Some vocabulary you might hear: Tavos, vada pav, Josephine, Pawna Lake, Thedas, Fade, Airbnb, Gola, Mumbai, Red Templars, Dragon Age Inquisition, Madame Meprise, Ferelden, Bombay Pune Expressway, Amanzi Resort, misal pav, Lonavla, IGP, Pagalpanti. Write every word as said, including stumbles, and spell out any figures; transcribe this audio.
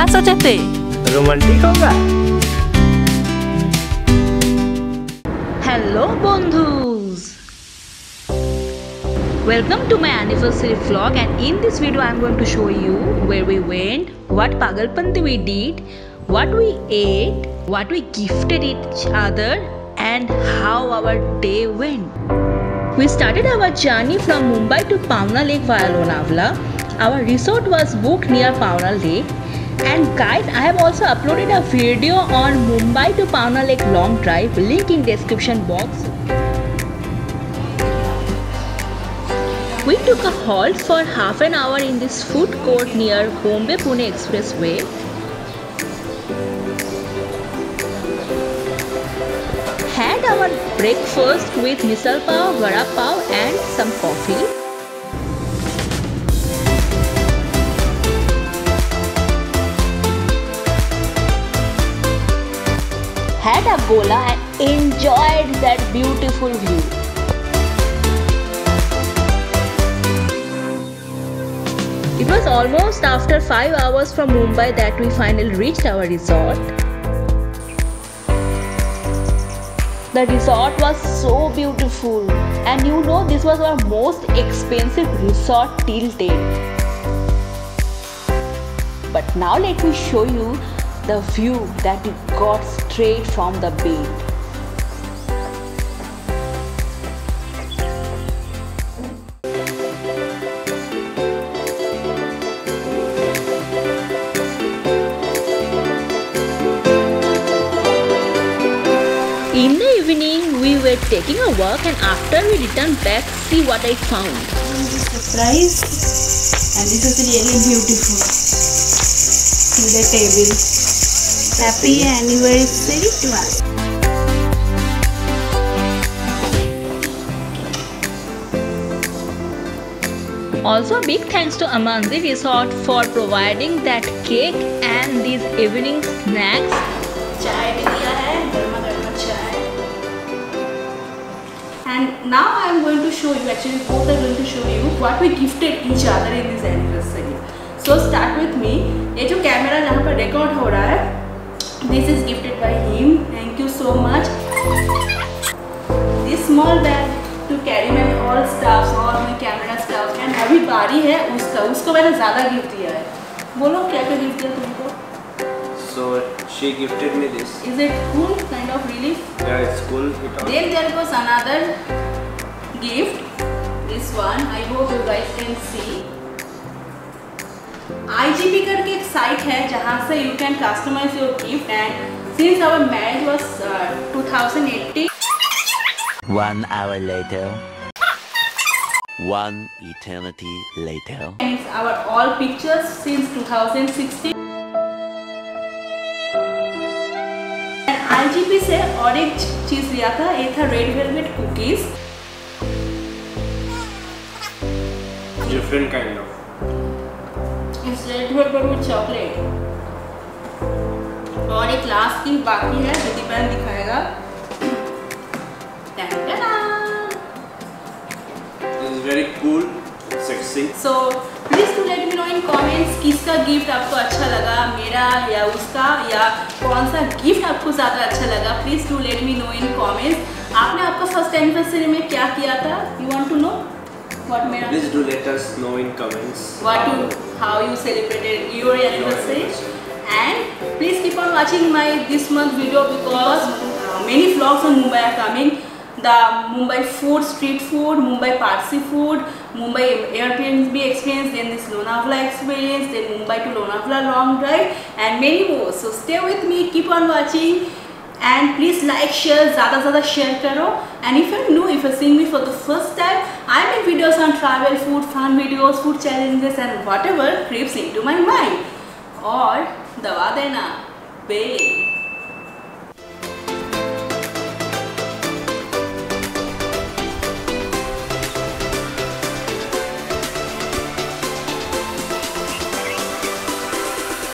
क्या सोचे थे? रोमांटिक होगा। हेलो बंधुस, welcome to my anniversary vlog, and in this video I am going to show you where we went, what Pagalpanti we did, what we ate, what we gifted each other, and how our day went. We started our journey from Mumbai to Pawna Lake via Lonavla. Our resort was booked near Pawna Lake. And guys, I have also uploaded a video on Mumbai to Pawna Lake long drive, link in description box. We took a halt for half an hour in this food court near Bombay Pune Expressway. Had our breakfast with misal pav, vada pav, and some coffee. Had a Gola and enjoyed that beautiful view. It was almost after five hours from Mumbai that we finally reached our resort. The resort was so beautiful, and you know this was our most expensive resort till date. But now let me show you the view that you got straight from the bed. In the evening, we were taking a walk, and after we returned back, see what I found. This is a surprise, and this is really beautiful. See the table. Happy anniversary to us. Also, big thanks to Amanzi Resort for providing that cake and these evening snacks. Chai bhi diya hai. And now I am going to show you, actually both are going to show you what we gifted each other in this anniversary. So start with me. ये जो camera यहाँ पर record हो रहा है, this is gifted by him. Thank you so much. This small bag to carry my all stuffs, all my camera stuff. And अभी बारी है उसका, उसको मैंने ज़्यादा gift दिया है. बोलो क्या क्या gift दिया तुमको? So she gifted me this. Is it cool? Kind of relief? Yeah, it's cool. It then there was another gift. This one. I hope you guys can see. I G P करके एक site है जहाँ से you can customize your gift, and since our marriage was uh, twenty eighteen. One hour later. One eternity later. And it's our all pictures since twenty sixteen. I G P से और एक चीज़ लिया था, ये था red velvet cookies. Different kind of। इस red velvet में chocolate. और एक लास्ट की बाकी है, दीदी बहन दिखाएगा। टैंटना। It's very cool, sexy. So please do let me know in comments किसका गिफ्ट आपको अच्छा लगा, मेरा या उसका, या कौन सा गिफ्ट आपको ज़्यादा अच्छा लगा. Please do let me know in comments. आपने आपका फर्स्ट एनिवर्सरी में क्या किया था? You want to know what मेरा? Please do let us know in comments what you, how you celebrated your anniversary. And please keep on watching my this month video because many vlogs on Mumbai are coming. The Mumbai food, street food, Mumbai Parsi food, Mumbai Airbnb experience, then this Lonavla experience, then Mumbai to Lonavla long drive, and many more. So stay with me, keep on watching, and please like, share, ज़्यादा ज़्यादा share करो. And if you're new, if you're seeing me for the first time, I make videos on travel, food, fun videos, food challenges, and whatever creeps into my mind. और दवा देना, babe.